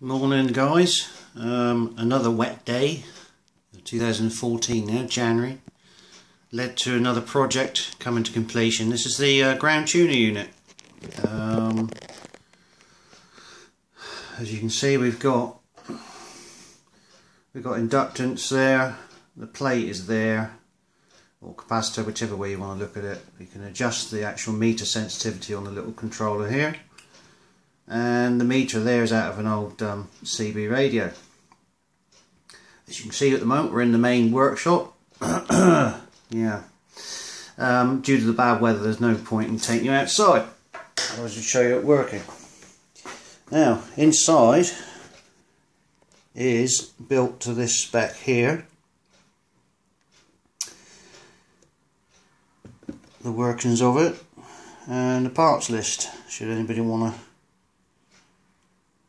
Morning guys, another wet day, 2014 now, January, led to another project coming to completion. This is the ground tuner unit. As you can see, we've got inductance there, the plate is there, or capacitor, whichever way you want to look at it. You can adjust the actual meter sensitivity on the little controller here. And the meter there is out of an old CB radio. As you can see at the moment, we're in the main workshop. Yeah. Due to the bad weather, there's no point in taking you outside. I'll just show you it working. Now, inside is built to this spec here. The workings of it and the parts list, should anybody want to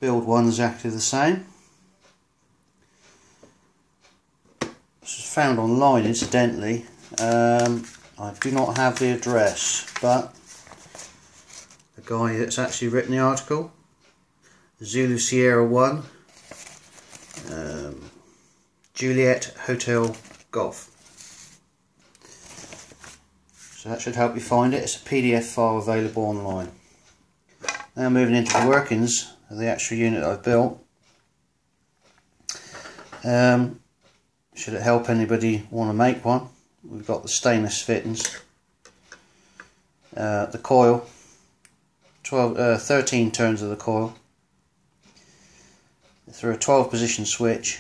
build one exactly the same. This is found online, incidentally. I do not have the address, but the guy that's actually written the article, Zulu Sierra One, Juliet Hotel Golf. So that should help you find it. It's a PDF file available online. Now moving into the workings. The actual unit I've built. Should it help anybody want to make one? We've got the stainless fittings, the coil, 13 turns of the coil through a 12 position switch.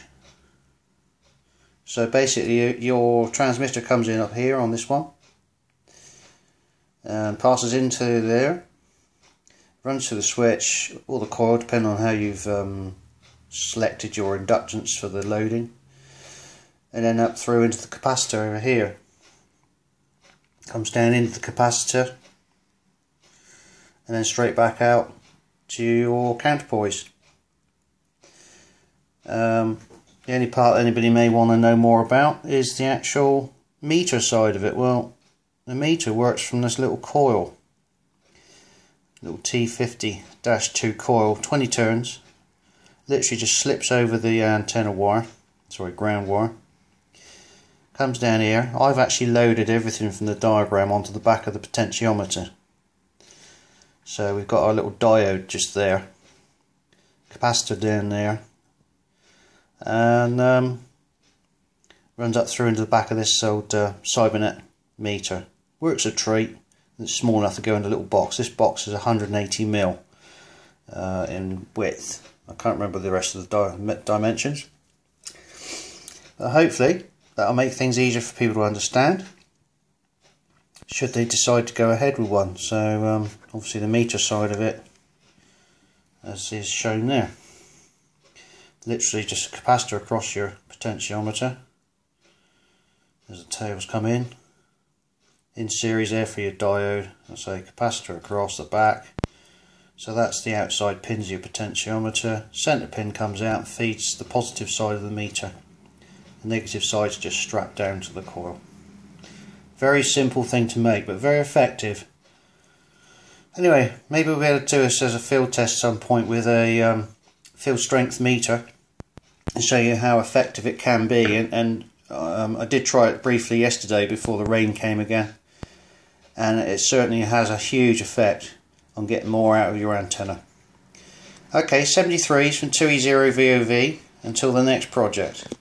So basically, your transmitter comes in up here on this one and passes into there. Runs through the switch or the coil, depending on how you've selected your inductance for the loading, and then up through into the capacitor over here. Comes down into the capacitor and then straight back out to your counterpoise. The only part anybody may want to know more about is the actual meter side of it. Well, the meter works from this little coil. Little T50-2 coil, 20 turns, literally just slips over the antenna wire, sorry, ground wire, comes down here. I've actually loaded everything from the diagram onto the back of the potentiometer. So we've got our little diode just there, capacitor down there, and runs up through into the back of this old Cybernet meter. Works a treat. It's small enough to go in a little box. This box is 180mm in width. I can't remember the rest of the dimensions. But hopefully that'll make things easier for people to understand should they decide to go ahead with one. So obviously the meter side of it, as is shown there. Literally just a capacitor across your potentiometer as the tails come in. In series there for your diode, that's a capacitor across the back. So that's the outside pins of your potentiometer. Center pin comes out and feeds the positive side of the meter. The negative side's just strapped down to the coil. Very simple thing to make, but very effective. Anyway, maybe we'll be able to do this as a field test at some point with a field strength meter and show you how effective it can be. And I did try it briefly yesterday before the rain came again. And it certainly has a huge effect on getting more out of your antenna. Okay, 73s from 2E0VOV. Until the next project.